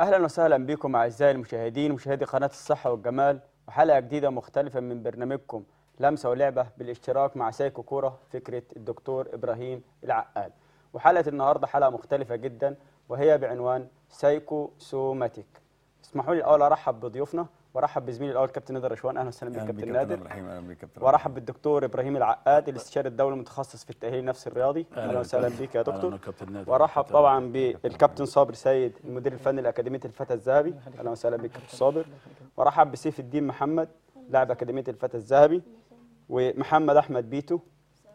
أهلا وسهلا بكم أعزائي المشاهدين ومشاهدي قناة الصحة والجمال وحلقة جديدة مختلفة من برنامجكم لمسة ولعبة بالاشتراك مع سايكو كورة فكرة الدكتور إبراهيم العقال. وحلقة النهاردة حلقة مختلفة جدا وهي بعنوان سيكوسومتك. اسمحوا لي الأول أرحب بضيوفنا وارحب بزميلي الأول كابتن نادر رشوان. أهلا وسهلا بك كابتن نادر. وارحب بالدكتور إبراهيم العقاد الاستشاري الدولي المتخصص في التأهيل النفسي الرياضي. أهلا وسهلا بك يا دكتور. وارحب طبعا بالكابتن صابر سيد المدير الفني لأكاديمية الفتى الذهبي. أهلا وسهلا بك كابتن صابر. وارحب بسيف الدين محمد لاعب أكاديمية الفتى الذهبي، ومحمد أحمد بيتو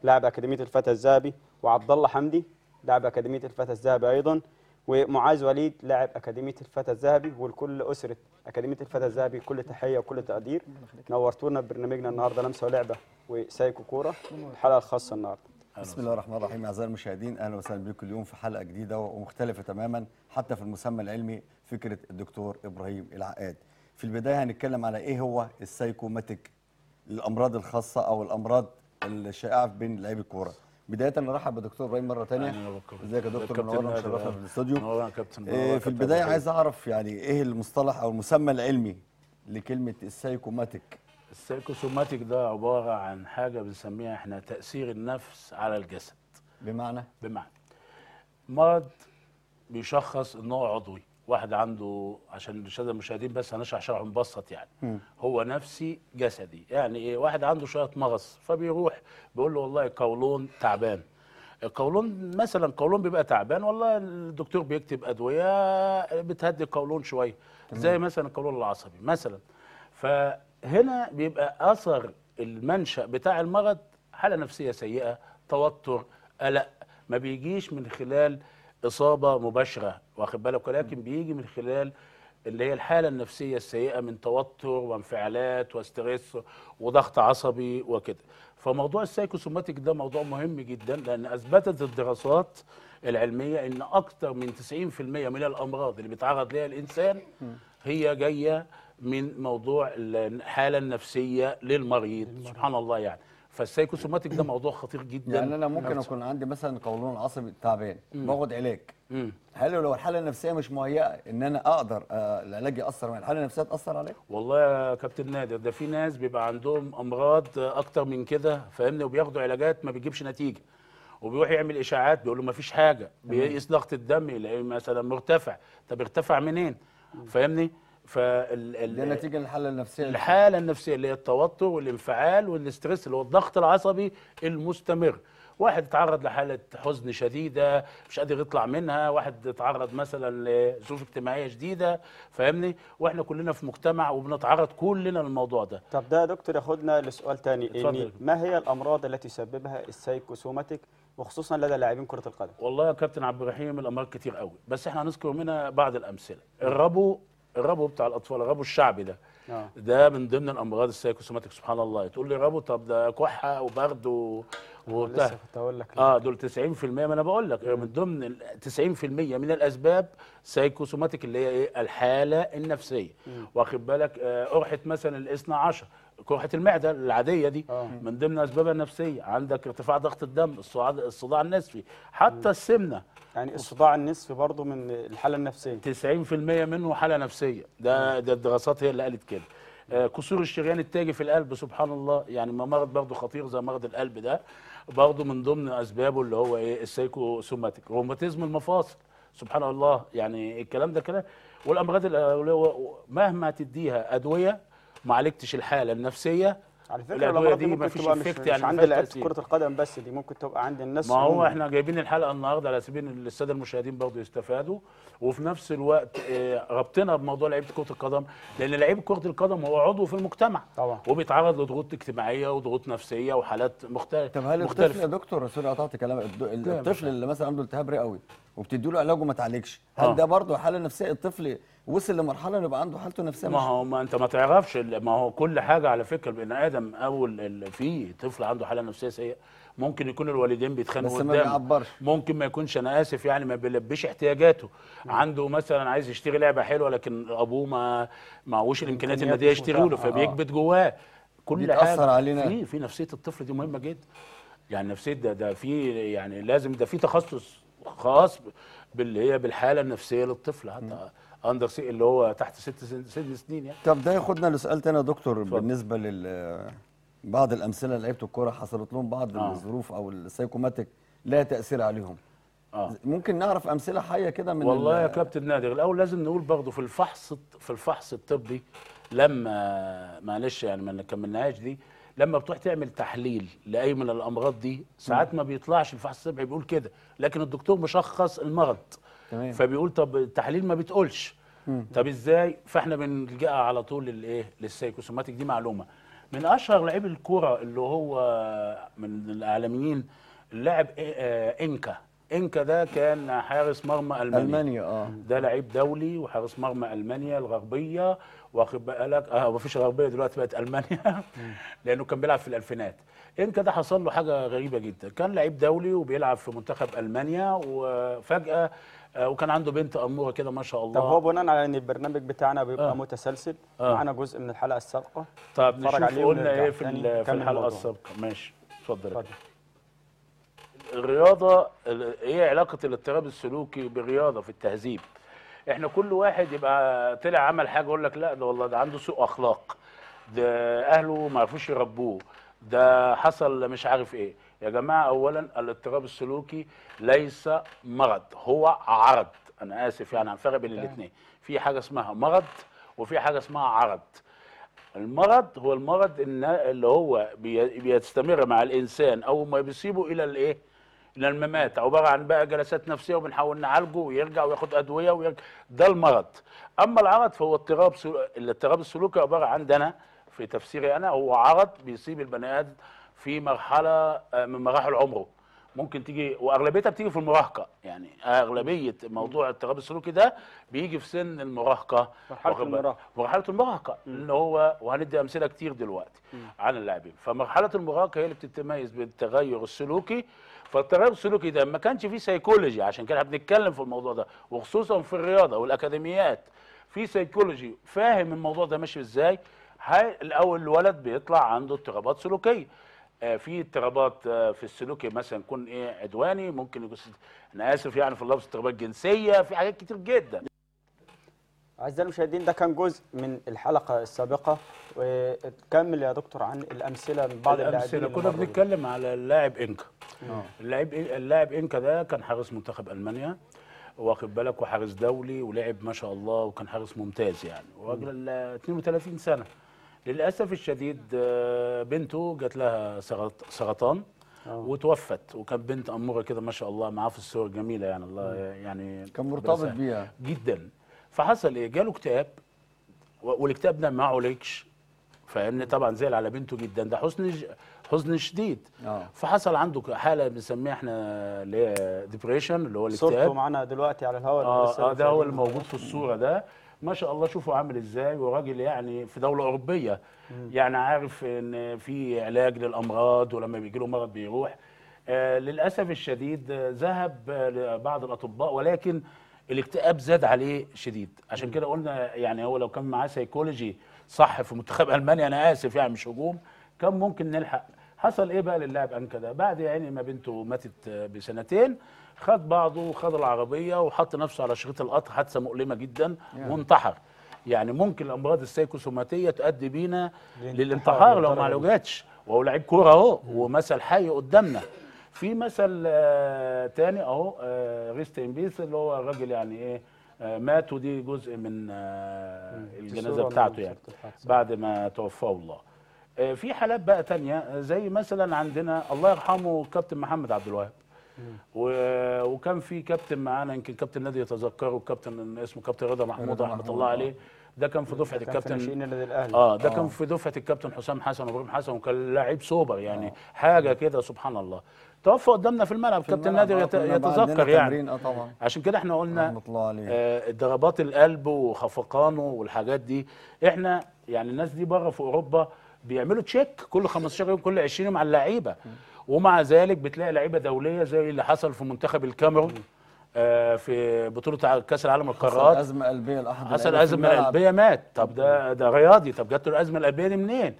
لاعب أكاديمية الفتى الذهبي، وعبد الله حمدي لاعب أكاديمية الفتى الذهبي أيضا، ومعاذ وليد لاعب أكاديمية الفتى الذهبي، ولكل أسرة أكاديمية الفتى الذهبي كل تحية وكل تقدير. نورتونا ببرنامجنا النهارده لمسة ولعبة وسايكو كورة الحلقة الخاصة النهارده. بسم الله الرحمن الرحيم. أعزائي المشاهدين أهلا وسهلا بكم اليوم في حلقة جديدة ومختلفة تماما حتى في المسمى العلمي فكرة الدكتور إبراهيم العقاد. في البداية هنتكلم على إيه هو السايكوماتيك، الأمراض الخاصة أو الأمراض الشائعة بين لاعبي الكورة. بداية نرحب بدكتور إبراهيم مرة ثانية. ازيك يا دكتور، منورنا ومشرفنا في الاستوديو. منورنا يا كابتن. في البداية عايز أعرف يعني إيه المصطلح أو المسمى العلمي لكلمة السايكوماتيك؟ السايكوسوماتيك ده عبارة عن حاجة بنسميها إحنا تأثير النفس على الجسد. بمعنى مرض بيشخص إن هو عضوي، واحد عنده، عشان الساده المشاهدين بس هنشرح شرح مبسط يعني. هو نفسي جسدي، يعني ايه؟ واحد عنده شويه مغص فبيروح بيقول له والله القولون تعبان. القولون مثلا، القولون بيبقى تعبان، والله الدكتور بيكتب ادويه بتهدي القولون شويه، زي مثلا القولون العصبي مثلا. فهنا بيبقى اثر المنشا بتاع المرض حاله نفسيه سيئه، توتر، قلق، ما بيجيش من خلال إصابة مباشرة واخد بالك، ولكن بيجي من خلال اللي هي الحالة النفسية السيئة من توتر وانفعالات واسترس وضغط عصبي وكده. فموضوع السايكوسوماتيك ده موضوع مهم جدا، لأن أثبتت الدراسات العلمية إن أكتر من 90% من الأمراض اللي بيتعرض لها الإنسان هي جاية من موضوع الحالة النفسية للمريض. سبحان الله يعني. فالسايكوسوماتيك ده موضوع خطير جدا. يعني انا ممكن اكون عندي مثلا قولون عصبي تعبان، باخد علاج، هل لو الحاله النفسيه مش مهيئه ان انا اقدر العلاج ياثر مع الحاله النفسيه تاثر عليا؟ والله يا كابتن نادر ده في ناس بيبقى عندهم امراض اكتر من كده فاهمني، وبياخدوا علاجات ما بتجيبش نتيجه، وبيروح يعمل اشاعات بيقول له ما فيش حاجه، بيقيس ضغط الدم يلاقيه مثلا مرتفع، طب ارتفع منين؟ فاهمني؟ ده نتيجه للحاله النفسيه، الحاله النفسيه اللي هي التوتر والانفعال والاسترس اللي هو الضغط العصبي المستمر. واحد اتعرض لحاله حزن شديده مش قادر يطلع منها، واحد اتعرض مثلا لظروف اجتماعيه شديده فاهمني، واحنا كلنا في مجتمع وبنتعرض كلنا للموضوع ده. طب ده يا دكتور ياخدنا لسؤال ثاني، ما هي الامراض التي تسببها السايكوسوماتيك وخصوصا لدى لاعبين كره القدم؟ والله يا كابتن عبد الرحيم الامراض كتير قوي، بس احنا هنذكر منها بعض الامثله. الربو بتاع الاطفال، الربو الشعبي ده ده من ضمن الامراض السايكوسوماتيك. سبحان الله، تقول لي ربو طب ده كحه وبرد وبتاع، لسه كنت هقول لك دول 90%. ما انا بقول لك من ضمن 90% من الاسباب سايكوسوماتيك اللي هي ايه؟ الحاله النفسيه واخد بالك. قرحه مثلا ال12، قرحه المعده العاديه دي من ضمن اسبابها النفسيه. عندك ارتفاع ضغط الدم، الصداع النصفي، حتى السمنه، يعني الصداع النصفي برضه من الحاله النفسيه، 90% منه حاله نفسيه، ده الدراسات هي اللي قالت كده. كسور الشريان التاجي في القلب، سبحان الله، يعني مرض برضه خطير زي مرض القلب ده، برضه من ضمن اسبابه اللي هو ايه؟ السايكوسوماتيك. روماتيزم المفاصل، سبحان الله، يعني الكلام ده كده. والامراض اللي هو مهما تديها ادويه ما عالجتش الحاله النفسيه، على فكره الامراض دي ممكن تبقى مش عند لعيبه كره القدم بس، دي ممكن تبقى عند الناس. ما هو احنا جايبين الحلقه النهارده على سبيل الساده المشاهدين برضه يستفادوا، وفي نفس الوقت ربطنا بموضوع لعيبه كره القدم، لان لعيب كره القدم هو عضو في المجتمع طبعا، وبيتعرض لضغوط اجتماعيه وضغوط نفسيه وحالات مختلفه. طب هل الطفل يا دكتور، سوري قطعت كلامك، الطفل اللي مثلا عنده التهاب رئوي وبتدي له علاج وما تعالجش، هل ده برضه حاله نفسيه؟ الطفل وصل لمرحله انه يبقى عنده حالته نفسيه. ما هو ما انت ما تعرفش، ما هو كل حاجه على فكره البني ادم اول في طفل عنده حاله نفسيه سيئه، ممكن يكون الوالدين بيتخانقوا قدامه، بس ما بيعبرش، ممكن ما يكونش، انا اسف يعني، ما بيلبيش احتياجاته. عنده مثلا عايز يشتري لعبه حلوه لكن ابوه ما معهوش الامكانيات ان دي يشتري له، فبيكبت جواه. كل حاجه علينا. في نفسيه الطفل دي مهمه جدا، يعني نفسيه ده في يعني لازم، ده في تخصص خاص باللي هي بالحاله النفسيه للطفل حتى اندر سي اللي هو تحت 6 سنين يعني. طب ده ياخدنا لسؤال تاني يا دكتور. بالنسبه لبعض الامثله لعيبه الكوره حصلت لهم بعض الظروف او السيكوماتيك لها تاثير عليهم. ممكن نعرف امثله حيه كده من والله يا كابتن نادر. الاول لازم نقول برضه في الفحص، في الفحص الطبي لما معلش يعني ما كملناهاش دي، لما بتروح تعمل تحليل لاي من الامراض دي ساعات ما بيطلعش الفحص الطبي بيقول كده، لكن الدكتور مشخص المرض تمام. فبيقول طب التحليل ما بتقولش، طب ازاي؟ فاحنا بنلجأ على طول للايه؟ للسيكوسوماتيك. دي معلومه من اشهر لاعبي الكوره اللي هو من الاعلاميين اللاعب إنكه ده كان حارس مرمى ألمانيا. ده لعيب دولي وحارس مرمى ألمانيا الغربية، واخد بالك؟ مفيش غربية دلوقتي، بقت ألمانيا لأنه كان بيلعب في الألفينات. إنكه ده حصل له حاجة غريبة جدا، كان لعيب دولي وبيلعب في منتخب ألمانيا وفجأة وكان عنده بنت أمورة كده ما شاء الله. طب هو بناء على إن البرنامج بتاعنا بيبقى متسلسل، معانا جزء من الحلقة السابقة. طب نشوف قلنا إيه في الحلقة السابقة. ماشي اتفضل يا الرياضة. ايه علاقة الاضطراب السلوكي بالرياضة في التهذيب؟ احنا كل واحد يبقى طلع عمل حاجة يقول لك لا ده والله ده عنده سوء اخلاق، ده اهله ما عرفوش يربوه، ده حصل مش عارف ايه. يا جماعة اولا الاضطراب السلوكي ليس مرض، هو عرض. انا اسف يعني، هنفرق بين الاثنين، في حاجة اسمها مرض وفي حاجة اسمها عرض. المرض هو المرض اللي هو بيستمر مع الانسان او ما بيصيبه الى الايه؟ إلى الممات، عبارة عن بقى جلسات نفسية وبنحاول نعالجه ويرجع وياخد أدوية ويرجع، ده المرض. أما العرض فهو الاضطراب السلوكي عبارة عندنا في تفسيري أنا هو عرض بيصيب البني آدم في مرحلة من مراحل عمره، ممكن تيجي وأغلبيتها بتيجي في المراهقة، يعني أغلبية موضوع الاضطراب السلوكي ده بيجي في سن المراهقة، مرحلة المراهقة إن هو، وهندي أمثلة كتير دلوقتي عن اللاعبين. فمرحلة المراهقة هي اللي بتتميز بالتغير السلوكي. فالتغير السلوكي ده ما كانش فيه سيكولوجي، عشان كده بنتكلم في الموضوع ده، وخصوصا في الرياضه والاكاديميات في سيكولوجي فاهم الموضوع ده ماشي ازاي. الاول الولد بيطلع عنده اضطرابات سلوكيه، في اضطرابات في السلوكي مثلا يكون ايه عدواني، ممكن يكون انا اسف يعني في اللفظ اضطرابات جنسيه، في حاجات كتير جدا. أعزائي المشاهدين، ده كان جزء من الحلقة السابقة، وتكمل يا دكتور عن الأمثلة من بعض اللاعبين. كنا بنتكلم على اللاعب إنكه. اللاعب إنكه ده كان حارس منتخب ألمانيا، واخد بالك، وحارس دولي ولعب ما شاء الله وكان حارس ممتاز يعني، وراجل 32 سنة. للأسف الشديد بنته جات لها سرطان وتوفت، وكان بنت أمورة كده ما شاء الله معاه في الصور جميلة يعني، الله يعني كان مرتبط بيها جدا. فحصل ايه؟ جاله اكتئاب، والاكتئاب ده ما عالجش، فاهمني؟ طبعا زعل على بنته جدا، ده حزن شديد. فحصل عنده حاله بنسميها احنا اللي هي ديبريشن، اللي هو الاكتئاب. صورته معانا دلوقتي على الهواء. ده هو الموجود في الصوره ده، ما شاء الله شوفوا عامل ازاي، وراجل يعني في دوله اوروبيه يعني عارف ان في علاج للامراض، ولما بيجي له مرض بيروح. للاسف الشديد ذهب لبعض الاطباء، ولكن الاكتئاب زاد عليه شديد. عشان كده قلنا يعني هو لو كان معاه سيكولوجي صح في منتخب المانيا، انا اسف يعني مش هجوم، كان ممكن نلحق. حصل ايه بقى للاعب إنكه ده؟ بعد يعني ما بنته ماتت بسنتين، خد بعضه وخد العربيه وحط نفسه على شريط القطر، حادثه مؤلمه جدا وانتحر. يعني ممكن الامراض السيكوسوماتيه تؤدي بينا للانتحار لو ما عالجتش، وهو لعيب كوره اهو ومثل حي قدامنا. في مثل تاني اهو، ريست ان بيس، اللي هو الراجل يعني ايه مات، ودي جزء من الجنازه بتاعته يعني بعد ما توفاه الله. في حالات بقى تانيه زي مثلا عندنا الله يرحمه الكابتن محمد عبد الوهاب، وكان في كابتن معانا يمكن كابتن نادي يتذكره، كابتن اسمه كابتن رضا محمود رحمه الله عليه. ده كان في دفعه الكابتن ده كان في دفعه الكابتن حسام حسن وابراهيم حسن، وكان لعيب سوبر يعني حاجه كده سبحان الله. توفى قدامنا في الملعب، كابتن نادر يتذكر يعني. عشان كده احنا قلنا ضربات القلب وخفقانه والحاجات دي، احنا يعني الناس دي بره في اوروبا بيعملوا تشيك كل 15 يوم كل 20 يوم على اللعيبه، ومع ذلك بتلاقي لعيبه دوليه زي اللي حصل في منتخب الكاميرون في بطوله كاس العالم للقارات، حصل ازمه قلبيه لأحد، حصل ازمه قلبيه مات. طب ده رياضي، طب جات له الازمه القلبيه دي منين؟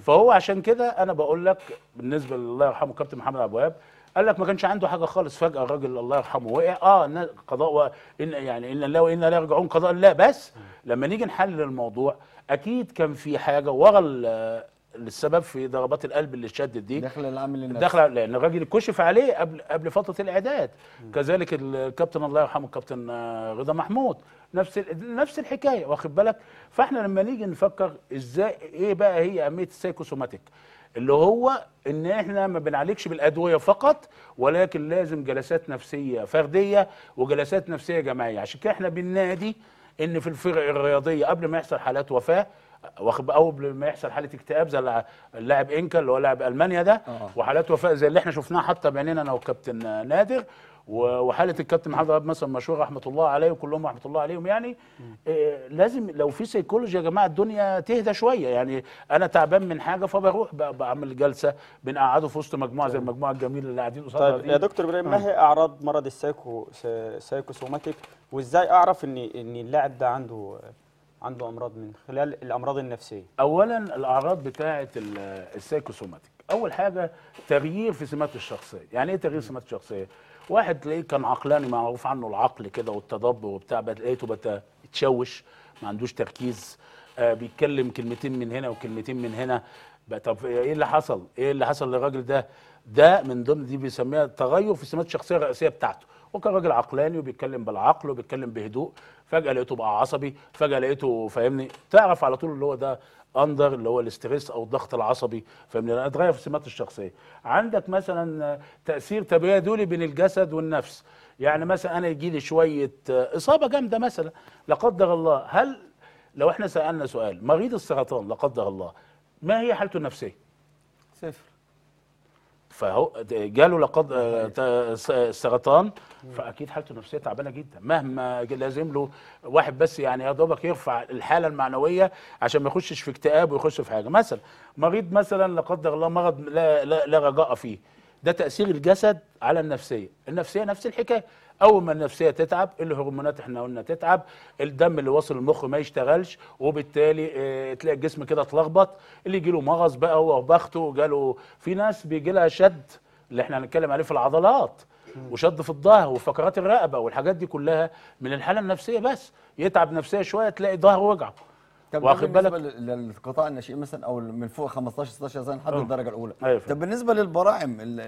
فهو عشان كده انا بقول لك بالنسبه لله يرحمه الكابتن محمد عبد الوهاب قال لك ما كانش عنده حاجه خالص، فجاه الراجل الله يرحمه وقع. قضاء ان يعني انا لا وانا لا يرجعون، قضاء الله. بس لما نيجي نحلل الموضوع اكيد كان في حاجه ورا السبب في ضربات القلب اللي اتشدت دي، دخل العامل النفسي، دخل، لان الراجل كشف عليه قبل فتره الاعداد. كذلك الكابتن الله يرحمه الكابتن رضا محمود نفس الحكايه، واخد بالك. فاحنا لما نيجي نفكر ازاي، ايه بقى هي اهميه السيكوسوماتيك، اللي هو ان احنا ما بنعالجش بالادويه فقط، ولكن لازم جلسات نفسيه فرديه وجلسات نفسيه جماعيه. عشان كده احنا بننادي ان في الفرق الرياضيه قبل ما يحصل حالات وفاه، قبل ما يحصل حاله اكتئاب زي اللاعب إنكه اللي هو لاعب المانيا ده، وحالات وفاه زي اللي احنا شفناها حتى بعينينا انا والكابتن نادر، وحاله الكابتن محمد رابب مثلا مشهور رحمه الله عليه، وكلهم رحمه الله عليهم يعني. لازم لو في سيكولوجيا يا جماعه الدنيا تهدى شويه. يعني انا تعبان من حاجه فبروح بعمل جلسه، بنقعده في وسط مجموعه زي المجموعه الجميله اللي قاعدين قصادها. طيب يا دكتور ابراهيم، ما هي اعراض مرض السيكوسوماتيك، وازاي اعرف ان اللاعب ده عنده امراض من خلال الامراض النفسيه؟ اولا الاعراض بتاعه السيكوسوماتيك، اول حاجه تغيير في سمات الشخصيه. يعني ايه تغيير سمات الشخصيه؟ واحد تلاقيه كان عقلاني معروف عنه العقل كده والتدبر وبتاع، لقيته بيتشوش، ما عندوش تركيز، بيتكلم كلمتين من هنا وكلمتين من هنا. طب ايه اللي حصل؟ ايه اللي حصل للراجل ده؟ ده من ضمن دي بيسميها تغير في سمات الشخصيه الرئيسيه بتاعته. وكان راجل عقلاني وبيتكلم بالعقل وبيتكلم بهدوء، فجأة لقيته بقى عصبي، فجأة لقيته فاهمني، تعرف على طول اللي هو ده اندر اللي هو الاستريس او الضغط العصبي، فاهمني، اتغير في سمات الشخصيه. عندك مثلا تأثير تبادلي بين الجسد والنفس، يعني مثلا انا يجي لي شويه اصابه جامده مثلا لا قدر الله، هل لو احنا سألنا سؤال مريض السرطان لا قدر الله ما هي حالته النفسيه؟ صفر. فهو جاله لقد سرطان، فاكيد حالته النفسيه تعبانه جدا، مهما لازم له واحد بس يعني يا دوبك يرفع الحاله المعنويه عشان ما يخشش في اكتئاب ويخش في حاجه. مثلا مريض مثلا لا قدر الله مرض لا رجاء فيه، ده تاثير الجسد على النفسيه. النفسيه نفس الحكايه، اول ما النفسيه تتعب الهرمونات احنا قلنا تتعب، الدم اللي واصل المخ ما يشتغلش، وبالتالي تلاقي الجسم كده اتلخبط، اللي يجي له مغص بقى وبخته، جاله في ناس بيجي لها شد اللي احنا هنتكلم عليه في العضلات، وشد في الظهر وفقرات الرقبه والحاجات دي كلها من الحاله النفسيه، بس يتعب نفسيه شويه تلاقي ظهره وجعه. طب واخد بالك للقطاع الناشئ مثلا او من فوق 15 16 سنه لحد الدرجه الاولى. طب بالنسبه للبراعم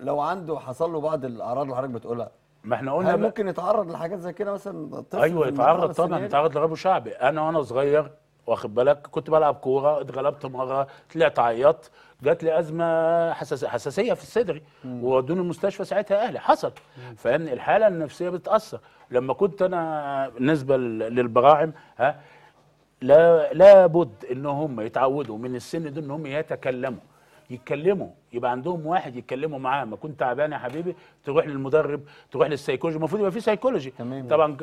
لو عنده حصل له بعض الاعراض اللي حضرتك بتقولها، ما احنا قلنا هل ممكن يتعرض لحاجات زي كده مثلا؟ ايوه يتعرض طبعا، يتعرض لغلبه شعبي. انا وانا صغير واخد بالك كنت بلعب كوره، اتغلبت مره، طلعت عيطت، جات لي ازمه حساسيه في صدري وودوني المستشفى ساعتها اهلي، حصل فان الحاله النفسيه بتتاثر. لما كنت انا بالنسبه للبراعم لابد ان هم يتعودوا من السن ده ان هم يتكلموا، يبقى عندهم واحد يتكلموا معاه. ما كنت تعبان يا حبيبي تروح للمدرب، تروح للسيكولوجي، المفروض يبقى في سيكولوجي طبعا.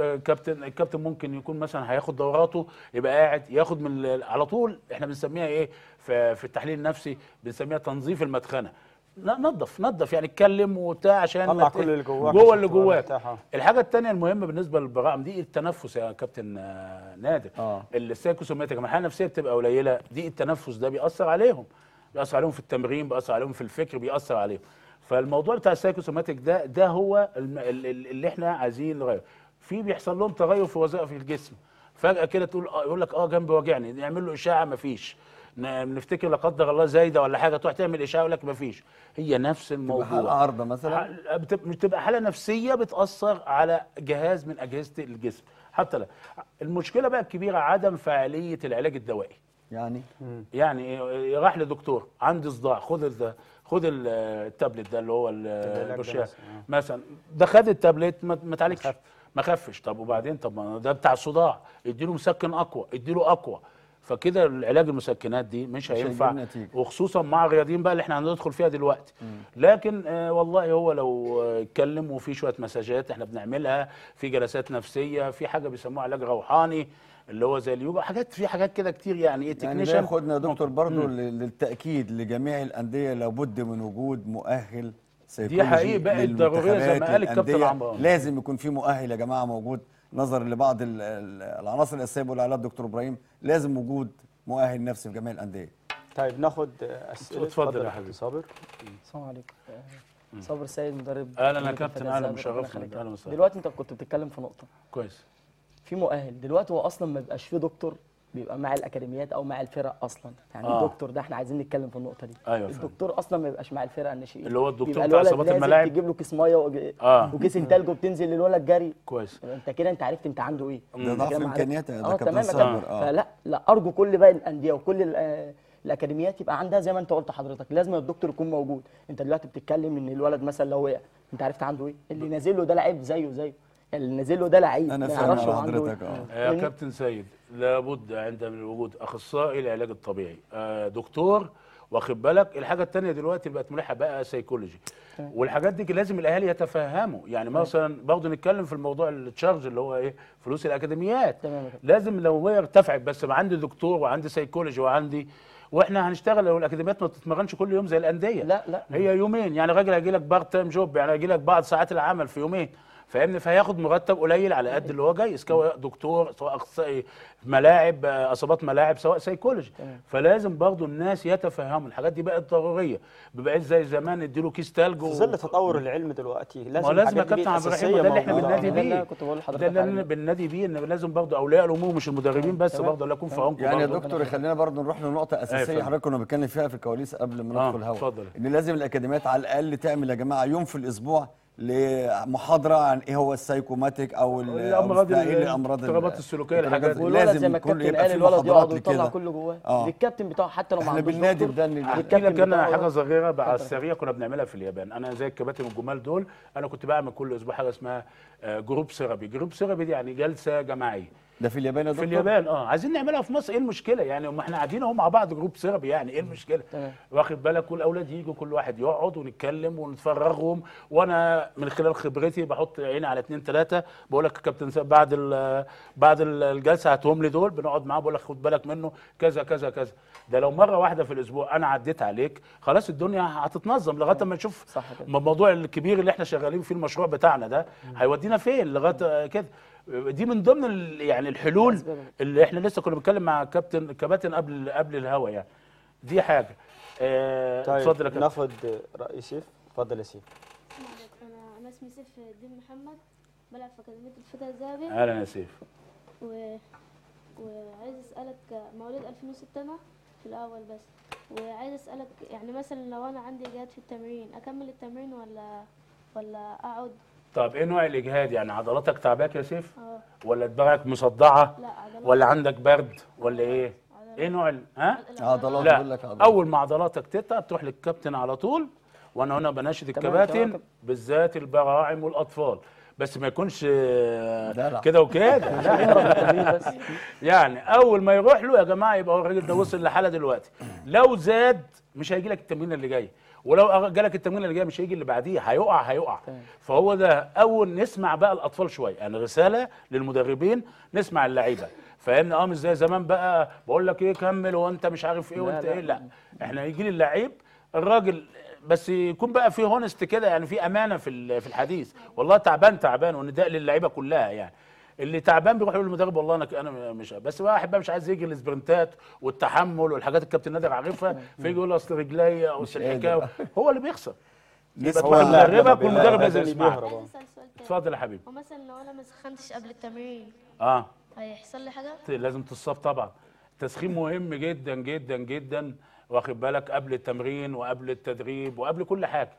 الكابتن ممكن يكون مثلا هياخد دوراته، يبقى قاعد ياخد من على طول. احنا بنسميها ايه في التحليل النفسي؟ بنسميها تنظيف المدخنه. لا نظف يعني اتكلم وبتاع عشان طلع كل اللي جواك الحاجه الثانيه المهمه بالنسبه للبراعم دي التنفس يا كابتن نادر. السيكوسوماتيك الحاله النفسيه بتبقى قليله، دي التنفس ده بيأثر عليهم، بيأثر عليهم في التمرين، بيأثر عليهم في الفكر، بيأثر عليهم. فالموضوع بتاع السيكوسوماتيك ده هو اللي احنا عايزين نغيره. في بيحصل لهم تغير في وظائف الجسم، فجأة كده يقول لك جنبي واجعني، نعمل له إشاعة مفيش، نفتكر لا قدر الله زايده ولا حاجه، تروح تعمل اشعه يقول لك مفيش. هي نفس الموضوع، حاله عارضه مثلا، بتبقى حاله نفسيه بتاثر على جهاز من اجهزه الجسم. حتى لا المشكله بقى الكبيره عدم فعاليه العلاج الدوائي. يعني راح لدكتور عندي صداع، خد التابلت ده اللي هو البرشام مثلا، ده خد التابلت ما اتعالجش، ما خفش. طب وبعدين؟ طب ما ده بتاع الصداع، اديله مسكن اقوى، اديله اقوى. فكده العلاج المسكنات دي مش هينفع، وخصوصا مع الرياضيين بقى اللي احنا هندخل فيها دلوقتي. لكن والله هو لو اتكلم، وفي شويه مساجات احنا بنعملها، في جلسات نفسيه، في حاجه بيسموها علاج روحاني اللي هو زي اليوجا، في حاجات كده كتير يعني. ايه تكنيشن يعني بياخدنا يا دكتور برضه للتاكيد لجميع الانديه لابد من وجود مؤهل سيكولوجي، دي حقيقه بقت ضروريه زي ما قال الكابتن عمرو، لازم يكون في مؤهل يا جماعه موجود. نظرا لبعض العناصر الاساسيه بيقول عليها الدكتور ابراهيم، لازم وجود مؤهل نفسي في جميع الانديه. طيب ناخد اسئله. اتفضل يا حبيبي صابر. السلام عليكم. صابر سيد مدرب. اهلا يا كابتن. اهلا ومشرفني. اهلا وسهلا. دلوقتي انت كنت بتتكلم في نقطه كويس في مؤهل، دلوقتي هو اصلا ما بيبقاش فيه دكتور بيبقى مع الاكاديميات او مع الفرق اصلا، يعني الدكتور ده احنا عايزين نتكلم في النقطه دي. أيوة الدكتور اصلا ما بيبقاش مع الفرق الناشئين، اللي هو الدكتور بتاع اصابات الملاعب بيجيب له كيس ميه وكيس تلج وبتنزل للولد جري. كويس، انت كده انت عرفت انت عنده ايه، ده ضعف امكانياته يا كابتن صابر. فلا لا ارجو كل بقى الانديه وكل الاكاديميات يبقى عندها زي ما انت قلت حضرتك، لازم الدكتور يكون موجود. انت دلوقتي بتتكلم ان الولد مثلا لو وقع انت عرفت عنده ايه، اللي نازل له ده لعيب زيه اللي نازل له ده لعيب. انا فاهم حضرتك. يا كابتن سيد لابد عند من وجود اخصائي العلاج الطبيعي، دكتور واخد بالك. الحاجه الثانيه دلوقتي بقت ملحه بقى سيكولوجي والحاجات دي لازم الاهالي يتفهموا. يعني مثلا برضه نتكلم في الموضوع التشارج اللي هو ايه، فلوس الاكاديميات. لازم لو هي ارتفعت، بس ما عندي دكتور وعندي سيكولوجي وعندي، واحنا هنشتغل. لو الاكاديميات ما بتتمرنش كل يوم زي الانديه، لا لا هي يومين، يعني راجل هيجي لك بارت تايم جوب، يعني هيجي لك بعض ساعات العمل في يومين، فاهمني؟ فهياخد مرتب قليل على قد اللي هو جاي، سواء دكتور سواء اخصائي ملاعب اصابات ملاعب سواء سيكولوجي. فلازم برضو الناس يتفهموا الحاجات دي، بقت ضروريه، ما بقاش زي زمان اديله كيس تلج. في ظل تطور العلم دلوقتي لازم يا كابتن عبد الرحيم، ده اللي احنا بننادي بيه، ده اللي بننادي بيه، ان لازم برضو اولياء الامور مش المدربين بس برضو اللي يكون في عمق. يعني يا دكتور خلينا برضو نروح لنقطه اساسيه حضرتك كنا بنتكلم فيها في الكواليس قبل ما ندخل الهواء، ان لازم الاكاديميات على الاقل تعمل يا جماعه يوم في الاسبوع لمحاضره عن ايه هو السيكوماتيك او الامراض الاضطرابات السلوكيه. الحاجات لازم زي ما الكابتن قال الولد يقعد ويطلع كله جواه للكابتن بتاعه حتى لو ما عندوش دكتور. احنا كنا حاجه صغيره بقى السريع كنا بنعملها في اليابان، انا زي الكباتن الجمال دول انا كنت بعمل كل اسبوع حاجه اسمها جروب ثيرابي. جروب ثيرابي دي يعني جلسه جماعيه. ده في اليابان يا دكتور؟ في اليابان عايزين نعملها في مصر، ايه المشكله؟ يعني ما احنا قاعدين اهو مع بعض جروب ثيرابي، يعني ايه المشكله؟ واخد بالك؟ والاولاد يجوا كل واحد يقعد ونتكلم ونتفرغهم، وانا من خلال خبرتي بحط عيني على اثنين ثلاثه، بقول لك يا كابتن بعد الجلسه هاتهم لي دول، بنقعد معاه بقول لك خد بالك منه كذا كذا كذا. ده لو مره واحده في الاسبوع انا عديت عليك خلاص الدنيا هتتنظم لغايه ما نشوف الموضوع الكبير اللي احنا شغالين فيه المشروع بتاعنا ده هيودينا فين لغايه كده. دي من ضمن يعني الحلول اللي احنا لسه كنا بنتكلم مع كباتن قبل الهوا، يعني دي حاجه. اتفضل يا كابتن. ناخد راي سيف. اتفضل يا سيف. انا اسمي سيف الدين محمد، بلعب في اكاديميه الفتى الذهبي. اهلا يا سيف. وعايز اسالك، مواليد 2006 انا في الاول بس، وعايز اسالك يعني مثلا لو انا عندي اجهاد في التمرين اكمل التمرين ولا اقعد؟ طب ايه نوع الاجهاد؟ يعني عضلاتك تعباك يا سيف؟ ولا دماغك مصدعه؟ لا عضلات. ولا عندك برد ولا ايه؟ عضلات. ايه نوع عضلات؟ لا بقول لك عضلات. اول ما عضلاتك تتعب تروح للكابتن على طول، وانا هنا بناشد الكباتن بالذات البراعم والاطفال، بس ما يكونش كده وكده يعني اول ما يروح له يا جماعه يبقى هو الراجل ده وصل لحاله دلوقتي، لو زاد مش هيجي لك التمرين اللي جاي، ولو جالك التمرين اللي جاي مش هيجي اللي بعديه، هيقع. فهو ده. اول نسمع بقى الاطفال شويه، يعني رساله للمدربين نسمع اللعيبه، فاهمني؟ مش زي زمان بقى بقول لك ايه كمل وانت مش عارف ايه وانت ايه، لا احنا يجي لي اللعيب الراجل بس يكون بقى في هونست كده، يعني في امانه في الحديث. والله تعبان ونداء للعيبه كلها، يعني اللي تعبان بيروح يقول للمدرب والله انا مش، بس واحد بقى مش عايز يجي الاسبرنتات والتحمل والحاجات الكابتن نادر عارفها، فيجي يقول اصل رجلي او الحكايه، هو اللي بيخسر. يبقى تروح المدربك والمدرب لازم يسمعك. اتفضل يا حبيبي. ومثلا لو انا ما سخنتش قبل التمرين هيحصل لي حاجه؟ لازم تصاب طبعا. التسخين مهم جدا جدا جدا، واخد بالك؟ قبل التمرين وقبل التدريب وقبل كل حاجه،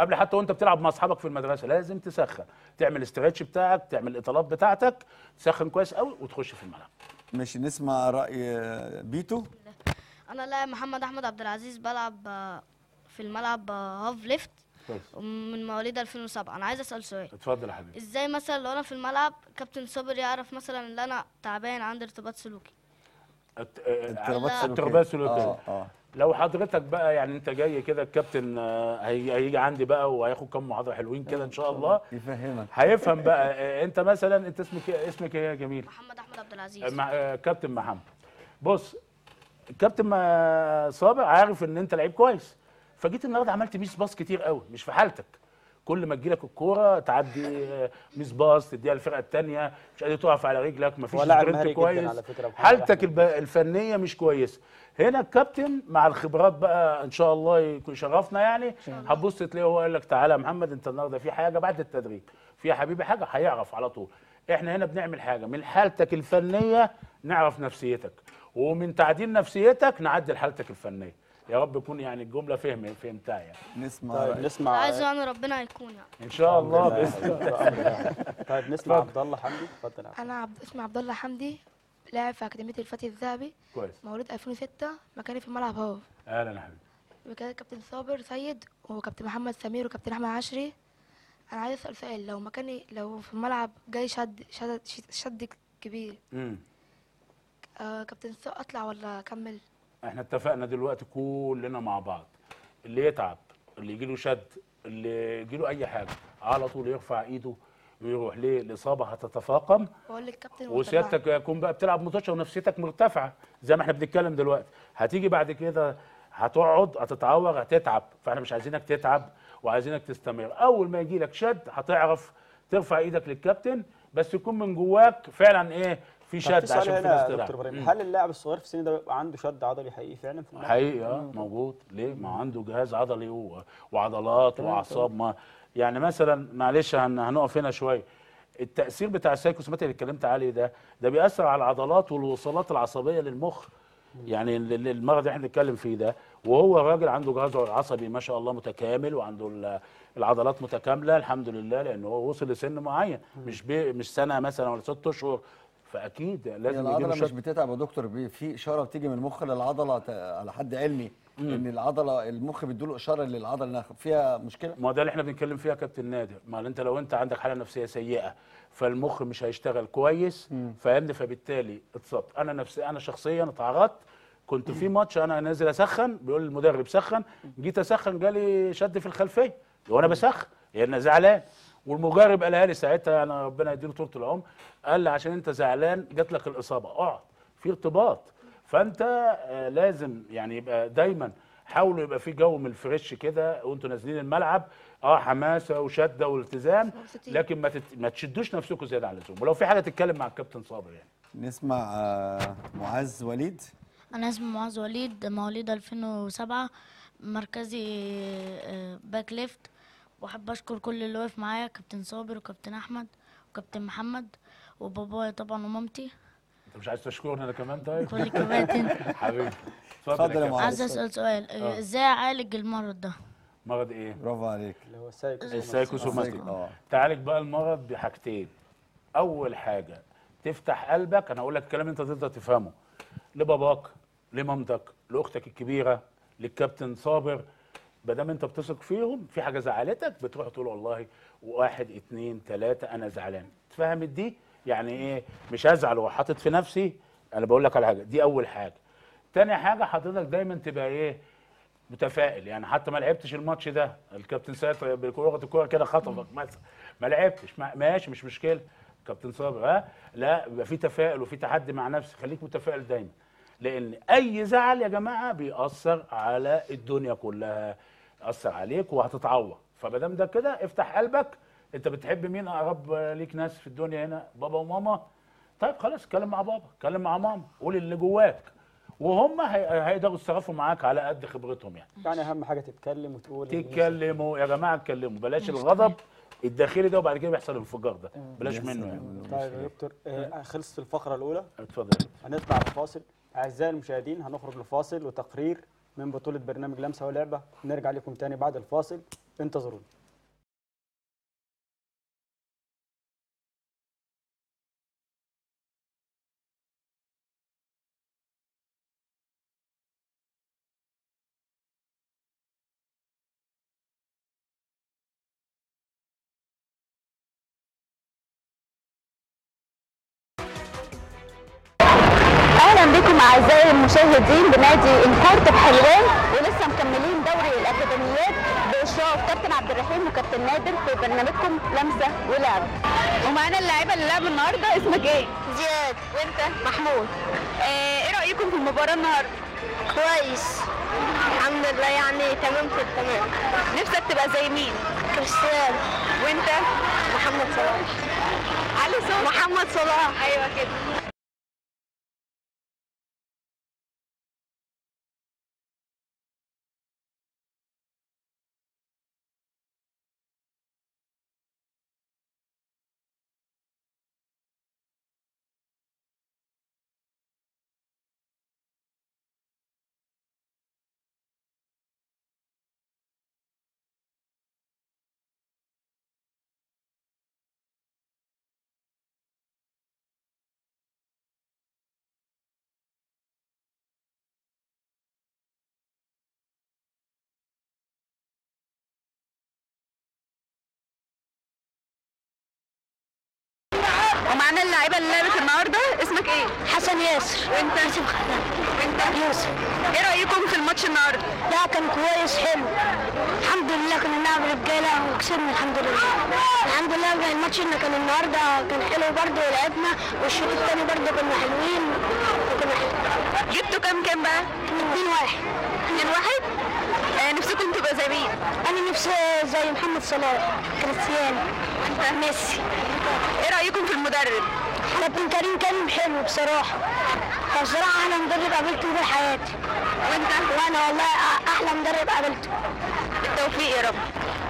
قبل حتى وانت بتلعب مع اصحابك في المدرسه لازم تسخن، تعمل الاسترتش بتاعك، تعمل الاطالات بتاعتك، تسخن كويس قوي وتخش في الملعب. ماشي، نسمع راي بيتو. انا لاعب محمد احمد عبد العزيز، بلعب في الملعب هاف ليفت من مواليد 2007. انا عايز اسال سؤال. اتفضل يا حبيبي. ازاي مثلا لو انا في الملعب كابتن صابر يعرف مثلا ان انا تعبان عندي ارتباط سلوكي؟ اضطرابات سلوكيه. لو حضرتك بقى يعني انت جاي كده الكابتن هيجي عندي بقى وهياخد كام محاضره حلوين كده ان شاء الله يفهمك، هيفهم بقى. انت مثلا انت اسمك ايه يا جميل؟ محمد احمد عبد العزيز. كابتن محمد، بص الكابتن صابر عارف ان انت لعيب كويس، فجيت النهارده عملت ميس باص كتير قوي مش في حالتك، كل ما تجيلك الكوره تعدي ميس باص تديها للفرقه الثانيه، مش قادر تقف على رجلك، مفيش سبرنت كويس، حالتك الفنيه مش كويسه. هنا الكابتن مع الخبرات بقى ان شاء الله يكون شرفنا يعني، هتبص تلاقيه هو قال لك تعالى يا محمد انت النهارده في حاجه بعد التدريب، في يا حبيبي حاجه، هيعرف على طول. احنا هنا بنعمل حاجه من حالتك الفنيه نعرف نفسيتك، ومن تعديل نفسيتك نعدل حالتك الفنيه. يا رب يكون يعني الجمله فهمتها يعني. نسمع طيب. نسمع عايزه انا ربنا هيكون يعني ان شاء الله باذن الله. طيب نسمع عبد الله حمدي، اتفضل. انا اسمي عبد الله حمدي، لاعب في اكاديميه الفتى الذهبي، مواليد 2006، مكاني في الملعب اهو. اهلا يا حبيبي. مكان كابتن صابر سيد وكابتن محمد سمير وكابتن احمد عشري. انا عايز اسال سؤال، لو مكاني لو في الملعب جاي شد كبير كابتن اطلع ولا اكمل؟ احنا اتفقنا دلوقتي كلنا مع بعض، اللي يتعب، اللي يجيله شد، اللي يجيله اي حاجه على طول يرفع ايده ويروح. ليه؟ الاصابه هتتفاقم وسيادتك هيكون بقى بتلعب متوشه ونفسيتك مرتفعه زي ما احنا بنتكلم دلوقتي. هتيجي بعد كده هتقعد هتتعور هتتعب، فاحنا مش عايزينك تتعب وعايزينك تستمر. اول ما يجيلك شد هتعرف ترفع ايدك للكابتن، بس يكون من جواك فعلا ايه في شد عشان في الاستراحه. هل اللاعب الصغير في السن ده بيبقى عنده شد عضلي حقيقي فعلا في الملعب؟ حقيقي موجود. ليه؟ ما عنده جهاز عضلي هو وعضلات واعصاب. ما يعني مثلا معلش هنقف هنا شويه. التاثير بتاع السيكوسومتك اللي اتكلمت عليه ده بيأثر على العضلات والوصلات العصبيه للمخ. يعني المرض اللي احنا بنتكلم فيه ده، وهو الراجل عنده جهازه العصبي ما شاء الله متكامل وعنده العضلات متكامله الحمد لله، لانه هو وصل لسن معين مش سنه مثلا ولا 6 اشهر، فاكيد لازم يجيله شد. العضله مش بتتعب يا دكتور، في اشاره بتيجي من المخ للعضله على حد علمي ان العضله المخ بيديله اشاره للعضله انها فيها مشكله. ما ده اللي احنا بنتكلم فيها يا كابتن نادر. ما انت لو انت عندك حاله نفسيه سيئه فالمخ مش هيشتغل كويس فاهمني، فبالتالي اتصبت. انا شخصيا اتعرضت، كنت في ماتش انا نازل اسخن، بيقول المدرب سخن، جيت اسخن جالي شد في الخلفيه وانا بسخن يعني انا زعلان، والمدرب قالها لي ساعتها انا ربنا يديله طولة العمر، قال لي عشان انت زعلان جات لك الاصابه، اقعد في ارتباط. فانت لازم يعني يبقى دايما حاولوا يبقى في جو من الفريش كده وانتوا نازلين الملعب، حماسه وشده والتزام، لكن ما تشدوش نفسكم زياده عن اللزوم، ولو في حاجه تتكلم مع الكابتن صابر يعني. نسمع معاذ وليد. انا اسمي معاذ وليد، مواليد 2007، مركزي باك ليفت، واحب اشكر كل اللي واقف معايا، كابتن صابر وكابتن احمد وكابتن محمد وبابايا طبعا ومامتي. انت مش عايز تشكرنا انا كمان طيب؟ كل الكباتن حبيبي. اتفضل يا معاذ. عايز اسال سؤال، ازاي اعالج المرض ده؟ مرض ايه؟ برافو عليك، اللي هو السيكوسومتك. تعالج بقى المرض بحاجتين. اول حاجه تفتح قلبك، انا هقول لك الكلام انت تقدر تفهمه، لباباك لمامتك لاختك الكبيره للكابتن صابر، ما دام انت بتثق فيهم. في حاجه زعلتك بتروح تقول والله 1 2 3 انا زعلان، اتفهمت دي؟ يعني ايه مش هزعل وحاطط في نفسي، انا بقول لك على حاجه دي اول حاجه. تاني حاجه حضرتك دايما تبقى ايه متفائل، يعني حتى ما لعبتش الماتش ده، الكابتن سيد بكره الكوره كده خطفك مثلا، ما لعبتش ماشي مش مشكله كابتن صابر، لا يبقى في تفاؤل وفي تحدي مع نفسك، خليك متفائل دايما، لان اي زعل يا جماعه بيأثر على الدنيا كلها، أثر عليك وهتتعور. فمادام ده كده افتح قلبك. انت بتحب مين اقرب ليك ناس في الدنيا هنا؟ بابا وماما. طيب خلاص اتكلم مع بابا، اتكلم مع ماما، قول اللي جواك، وهم هيقدروا يتصرفوا معاك على قد خبرتهم يعني. يعني اهم حاجه تتكلم وتقول. تتكلموا يا جماعه، اتكلموا، بلاش الغضب الداخلي ده وبعد كده بيحصل الانفجار ده، بلاش منه يعني. طيب يا دكتور خلصت الفقره الاولى. اتفضل. هنطلع الفاصل اعزائي المشاهدين، هنخرج لفاصل وتقرير من بطولة برنامج لمسة ولعبة، نرجع لكم تاني بعد الفاصل، انتظرونا. أعزائي المشاهدين بنادي إنكه بحلوان، ولسه مكملين دوري الأكاديميات بإشراف كابتن عبدالرحيم وكابتن نادر في برنامجكم لمسة ولعبة. ومعانا اللاعيبة اللي لعبوا النهارده، اسمك إيه؟ زياد. وأنت؟ محمود. إيه رأيكم في المباراة النهارده؟ كويس الحمد لله، يعني تمام في التمام. نفسك تبقى زي مين؟ كريستيانو. وانت؟ محمد صلاح. علي صوت محمد صلاح. ايوه كده. معانا اللعيبه اللي لعبت النهارده، اسمك ايه؟ حسن ياسر. وانت؟ يوسف خالد. وانت؟ يوسف. ايه رايكم في الماتش النهارده؟ لا كان كويس، حلو، الحمد لله. كنا بنلعب رجاله وكسبنا الحمد لله. الحمد لله الماتش اللي كان النهارده كان حلو برده، ولعبنا والشوط الثاني برده كنا حلوين وكنا حلوين. جبتوا كام بقى؟ 2-1. 2-1. نفسكم تبقى زي مين؟ انا نفسي زي محمد صلاح، كريستيانو. وانت؟ ميسي. ايه رايكم في المدرب؟ كابتن كريم حلو بصراحه احلى مدرب قابلته في حياتي. وانت؟ وانا والله احلى مدرب قابلته. بالتوفيق يا رب.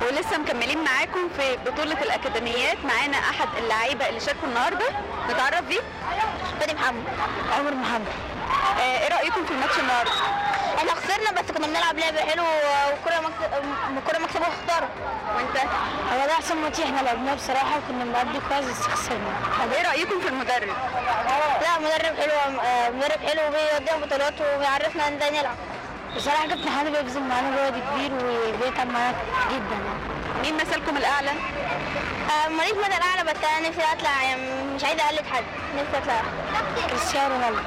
ولسه مكملين معاكم في بطوله الاكاديميات، معانا احد اللعيبه اللي شاركوا النهارده، نتعرف بيه. فادي محمد. عمر محمد. ايه رايكم في الماتش النهارده؟ احنا خسرنا بس كنا بنلعب لعبه حلوه والكره مكسبها خساره. وانت؟ هو ده احسن ماتش احنا لعبناه بصراحه، وكنا بنأدي كويس بس خسرنا. طب ايه رايكم في المدرب؟ لا مدرب حلو، مدرب حلو بيودينا بطولات وبيعرفنا ازاي نلعب. بصراحه كابتن حمدي بيبذل معانا جهد كبير وبيتعب معانا جدا. مين مثلكم الاعلى؟ ماليش مثل اعلى، بس انا نفسي اطلع، يعني مش عايزه اقلد حد، نفسي اطلع كريستيانو رونالدو.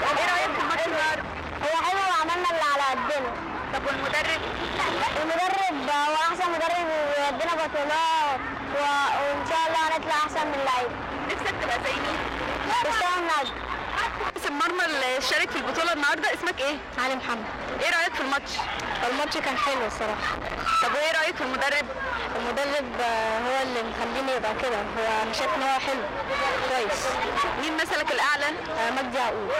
ايه رايك في الماتش النهارده؟ هو حلو وعملنا اللي على قدنا. طب والمدرب؟ المدرب هو احسن مدرب ويدينا بطولات وان شاء الله هنطلع احسن من اللعيبه. نفسك تبقى زي مين؟ حسام نادر. حارس المرمى اللي شارك في البطوله النهارده اسمك ايه؟ علي محمد. ايه رايك في الماتش؟ الماتش كان حلو الصراحه. طب وايه رايك في المدرب؟ المدرب هو اللي مخليني يبقى كده، هو انا شايف ان هو حلو كويس. مين مثلك الاعلى؟ مجدي يعقوب.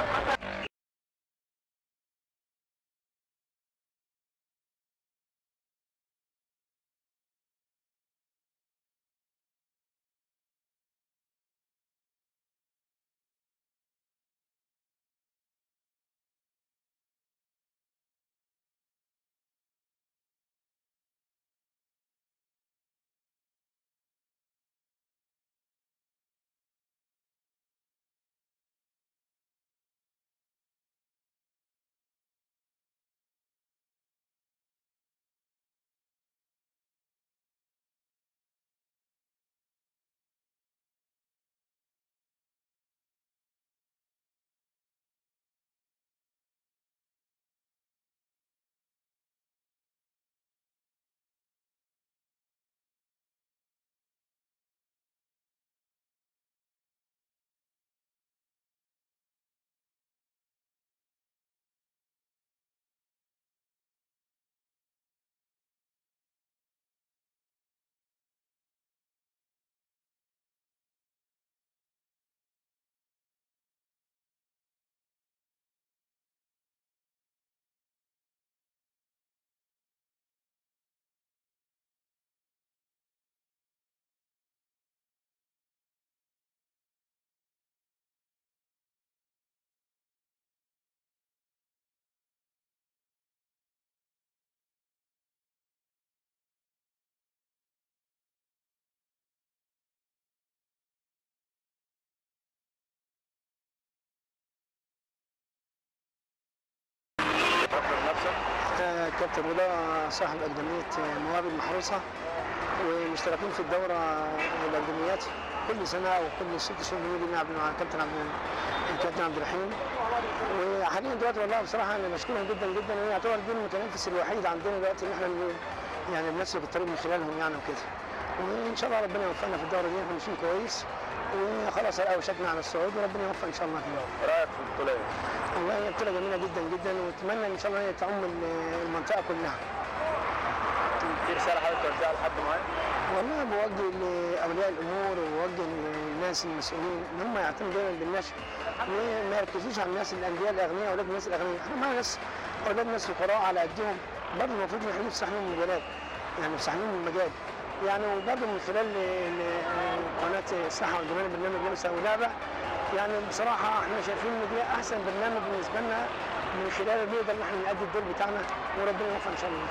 كابتن رضا صاحب أكاديمية موارد محروسة، ومشتركين في الدورة الأكاديميات كل سنة أو كل 6 شهور بنيجي نلعب مع الكابتن عبدالرحيم. وحاليا دلوقتي والله بصراحة أنا مشكورهم جدا جدا، لأن يعتبر دول المتنافس الوحيد عندنا دلوقتي إن إحنا يعني بنسلك الطريق من خلالهم يعني وكده. وإن شاء الله ربنا يوفقنا في الدورة دي، إحنا ماشيين كويس وخلاص أوشكنا على الصعود، وربنا يوفق إن شاء الله في رأيك في البطولة؟ والله هي بطولة جميلة جدا جدا، وأتمنى إن شاء الله هي تعم المنطقة كلها. في رسالة حضرتك توزعها لحد معين؟ والله بوجه لأولياء الأمور وبوجه للناس المسؤولين إن هم يعتمدوا دايما بالنشأ وما يركزوش على الناس الأنبياء الأغنياء أولاد الناس الأغنياء، إحنا معانا ناس أولاد ناس القراء على قدهم برضه، المفروض إن إحنا نفسح لهم المجالات يعني نفسح لهم المجال يعني. وبرضه من خلال قناة الصحة والجمال برنامج لمسة و لعبة يعني بصراحة احنا شايفين إن ده أحسن برنامج بالنسبة لنا، من خلاله نقدر إن احنا نأدي الدور بتاعنا وربنا يوفقنا إن شاء الله.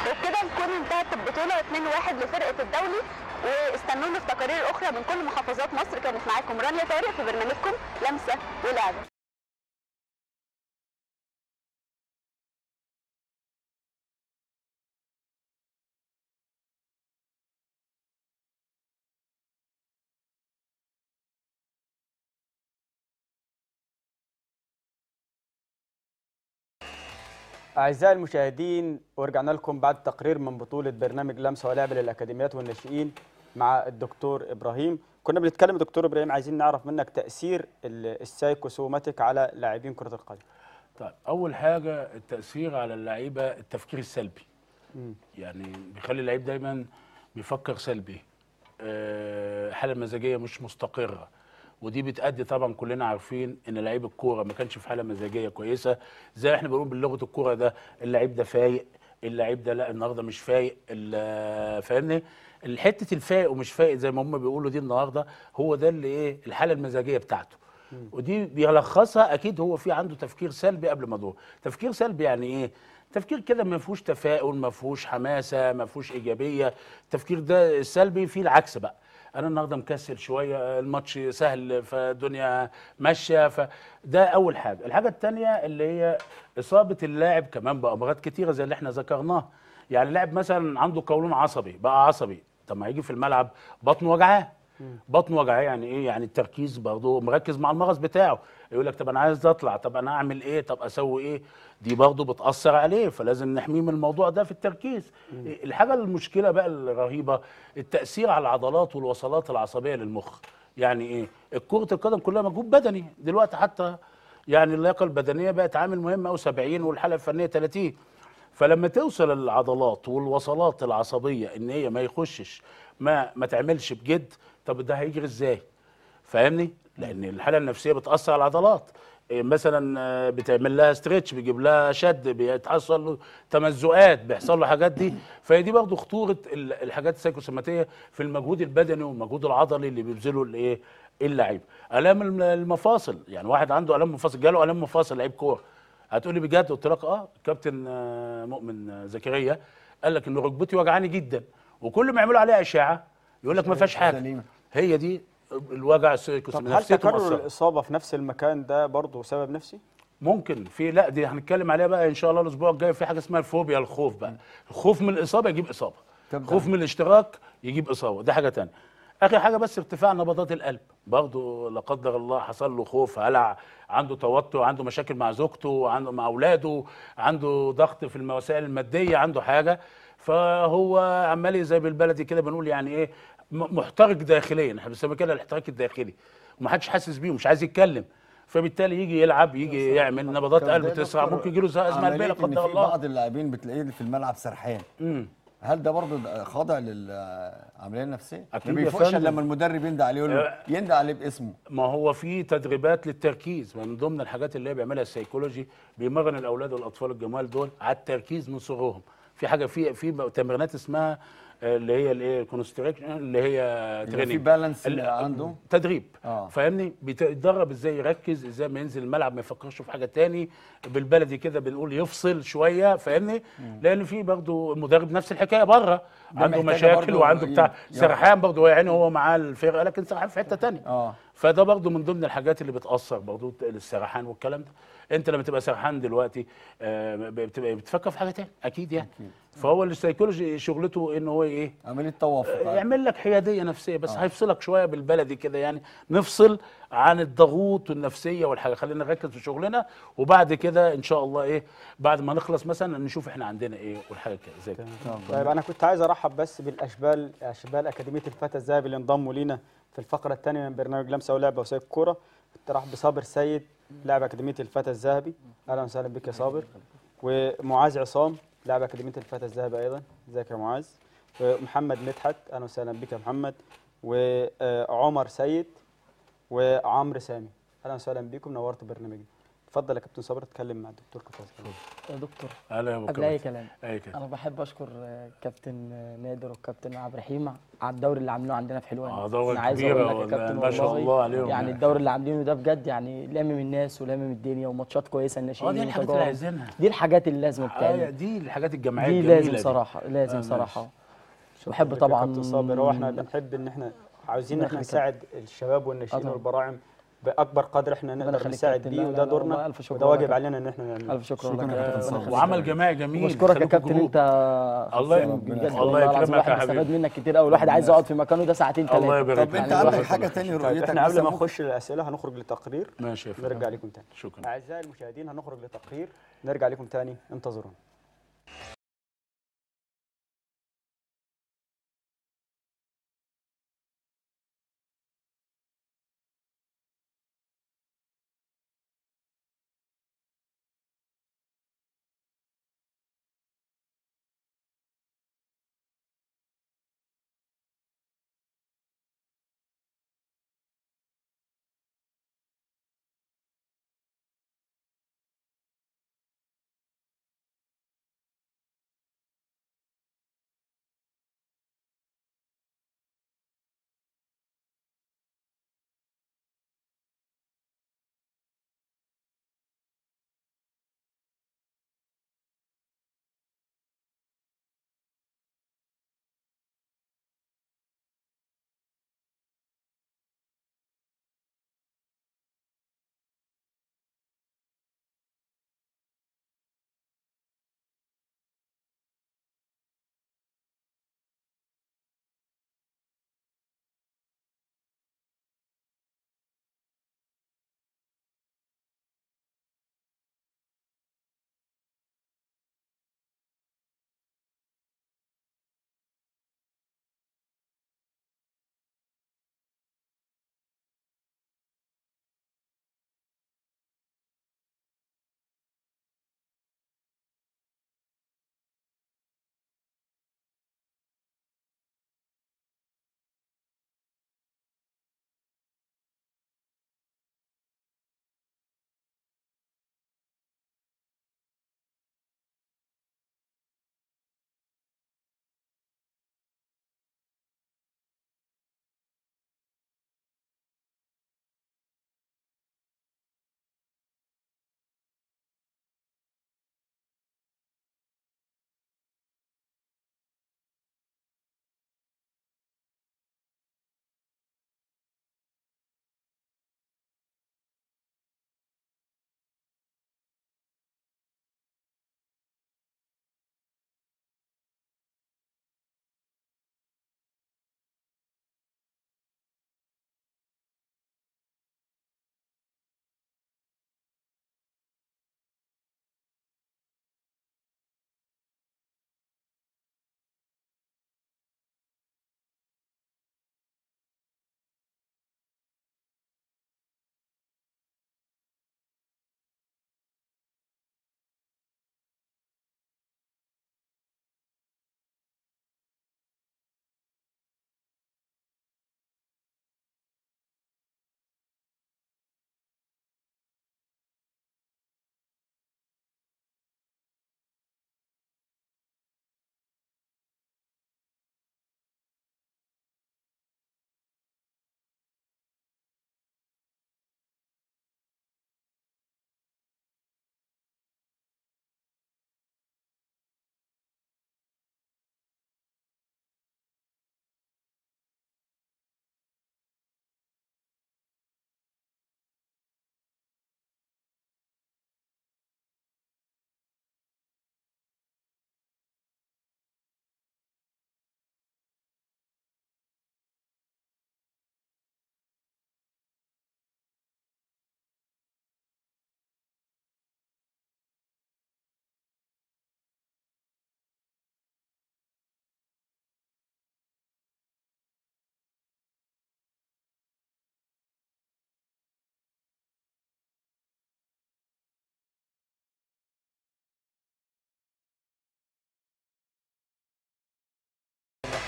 وبكده نكون انتهت البطوله 2-1 لفرقه الدولي، واستنونا في تقارير اخرى من كل محافظات مصر. كانت معاكم رانيا طارق في برنامجكم لمسه ولعبه. أعزائي المشاهدين، ورجعنا لكم بعد تقرير من بطولة برنامج لمسة ولعبة للأكاديميات والناشئين مع الدكتور إبراهيم. كنا بنتكلم دكتور إبراهيم، عايزين نعرف منك تأثير السيكوسومتك على لاعبين كرة القدم. طيب، أول حاجة التأثير على اللعيبة التفكير السلبي، يعني بيخلي اللعيب دايما بيفكر سلبي، حالة مزاجية مش مستقرة، ودي بتأدي طبعا كلنا عارفين ان لعيب الكوره ما كانش في حاله مزاجيه كويسه، زي احنا بنقول باللغه الكوره ده اللعيب ده فايق، اللعيب ده لا النهارده مش فايق، فاهمني؟ حته الفايق ومش فايق زي ما هم بيقولوا دي النهارده، هو ده اللي ايه الحاله المزاجيه بتاعته. ودي بيلخصها اكيد هو في عنده تفكير سلبي قبل ما يروح. تفكير سلبي يعني ايه؟ تفكير كده ما فيهوش تفاؤل، ما فيهوش حماسه، ما فيهوش ايجابيه. التفكير ده السلبي فيه العكس بقى، أنا النهارده مكسل شوية، الماتش سهل فالدنيا ماشية، فده أول حاجة. الحاجة التانية اللي هي إصابة اللاعب كمان بأمراض كتيرة زي اللي احنا ذكرناها، يعني لاعب مثلا عنده قولون عصبي بقى عصبي، طب ما يجي في الملعب بطنه وجعاه، بطنه وجعاه يعني إيه؟ يعني التركيز برضه مركز مع المغص بتاعه، يقول لك طب أنا عايز أطلع، طب أنا أعمل إيه، طب أسوي إيه، دي برضه بتأثر عليه، فلازم نحميه من الموضوع ده في التركيز. الحاجة المشكلة بقى الرهيبة التأثير على العضلات والوصلات العصبية للمخ، يعني إيه؟ كرة القدم كلها مجهود بدني دلوقتي، حتى يعني اللياقة البدنية بقت عامل مهم أو 70 والحالة الفنية 30، فلما توصل العضلات والوصلات العصبية إن هي ما يخشش ما تعملش بجد، طب ده هيجري إزاي؟ فاهمني؟ لأن الحالة النفسية بتأثر على العضلات، مثلا بتعمل لها ستريتش، بيجيب لها شد، بيتحصل له تمزقات، بيحصل له حاجات دي، فهي دي برضه خطوره الحاجات السيكوسوماتيه في المجهود البدني والمجهود العضلي اللي بيبذله الايه اللعيب. الام المفاصل، يعني واحد عنده الام مفاصل، جاله الام مفاصل لعيب كوره، هتقولي بجد؟ قلت لك اه، الكابتن مؤمن زكريا قال لك ان ركبتي وجعاني جدا، وكل ما يعملوا عليها اشعه يقول لك ما فيهاش حاجه، هي دي الوجع السيكوسوماتيك. هل تكرر الاصابه في نفس المكان ده برضه سبب نفسي؟ ممكن في، لا دي هنتكلم عليها بقى ان شاء الله الاسبوع الجاي، في حاجه اسمها الفوبيا، الخوف بقى، الخوف من الاصابه يجيب اصابه، خوف من الاشتراك يجيب اصابه، ده حاجه ثانيه. اخر حاجه بس ارتفاع نبضات القلب، برضه لا قدر الله حصل له خوف، هلع، عنده توتر، عنده مشاكل مع زوجته، عنده مع اولاده، عنده ضغط في الوسائل الماديه، عنده حاجه، فهو عمال زي بالبلدي كده بنقول يعني ايه محترق داخليا، احنا بنسميه كده الاحتراق الداخلي، ومحدش حاسس بيه ومش عايز يتكلم، فبالتالي يجي يلعب، يجي يعمل نبضات قلب تسرع، ممكن يجيله ازمه قلبيه لا قدر الله. بعض اللاعبين بتلاقيه في الملعب سرحان، هل ده برضه خاضع للعمليه النفسيه؟ ما بيفوقش لما المدرب يندى عليه يقول له يندى عليه باسمه. ما هو في تدريبات للتركيز، من ضمن الحاجات اللي هي بيعملها السيكولوجي بيمرن الاولاد والاطفال الجمال دول على التركيز من صغرهم. في حاجه في تمرينات اسمها اللي هي الايه الكونستريكشن اللي هي تريننج، في بالانس عنده تدريب فاهمني، بيتدرب ازاي يركز، ازاي ما ينزل الملعب ما يفكرش في حاجه تاني، بالبلدي كده بنقول يفصل شويه فاهمني. لان في برضه المدرب نفس الحكايه بره، عنده مشاكل وعنده بتاع سرحان برضه يعني، هو معاه الفرقه لكن سرحان في حته تانيه فده برضه من ضمن الحاجات اللي بتاثر برضه السرحان والكلام ده. انت لما تبقى سرحان دلوقتي بتبقى بتفكر في حاجه تاني اكيد يعني. فهو السيكولوجي شغلته ان هو ايه؟ عمليه توافق، يعمل لك حياديه نفسيه بس هيفصلك شويه بالبلدي كده يعني، نفصل عن الضغوط النفسيه والحاجه، خلينا نركز في شغلنا وبعد كده ان شاء الله ايه بعد ما نخلص مثلا نشوف احنا عندنا ايه والحاجه زي كده. طيب انا كنت عايز ارحب بس بالاشبال، اشبال اكاديميه الفتى الذهبي اللي انضموا لينا في الفقره الثانيه من برنامج لمسه ولعبه وسايب الكوره. كنت ارحب بصابر سيد لاعب اكاديميه الفتى الذهبي، اهلا وسهلا بك يا صابر. ومعاذ عصام لاعب اكاديميه الفتى الذهبي ايضا، زاكر معاذ. ومحمد مدحت اهلا وسهلا بك يا محمد. وعمر سيد وعمر سامي اهلا وسهلا بيكم، نورت برنامجنا. اتفضل يا كابتن صابر اتكلم مع الدكتور كفاز. دكتور قبل اي كلام انا بحب اشكر كابتن نادر والكابتن عبدالرحيم على الدور اللي عاملينه عندنا في حلوان. دوره كبيره ما شاء الله عليهم يعني. الدور اللي عاملينه ده بجد يعني لامم الناس ولامم الدنيا، وماتشات كويسه الناشئين دي الحاجات اللي عايزينها، دي الحاجات اللي لازم بتعمل دي الحاجات الجماعيه دي لازم صراحه لازم صراحه. بحب طبعا كابتن صابر، هو احنا بنحب ان احنا عاوزين احنا نساعد الشباب والناشئين والبراعم باكبر قدر احنا نقدر نساعد بيه، وده دورنا وده واجب علينا ان احنا نعمله. الف شكر لك يا كابتن، وعمل جماعي جميل. بشكرك يا كابتن انت، الله يكرمك يا حبيبي، استفاد منك كتير قوي، الواحد عايز يقعد في مكانه ده ساعتين ثلاثه. الله يبارك فيك. طب انت عندك حاجه ثانيه رؤيتك؟ احنا قبل ما نخش للاسئله هنخرج لتقرير، ماشي نرجع لكم ثاني. شكرا اعزائي المشاهدين، هنخرج لتقرير نرجع لكم ثاني، انتظرونا.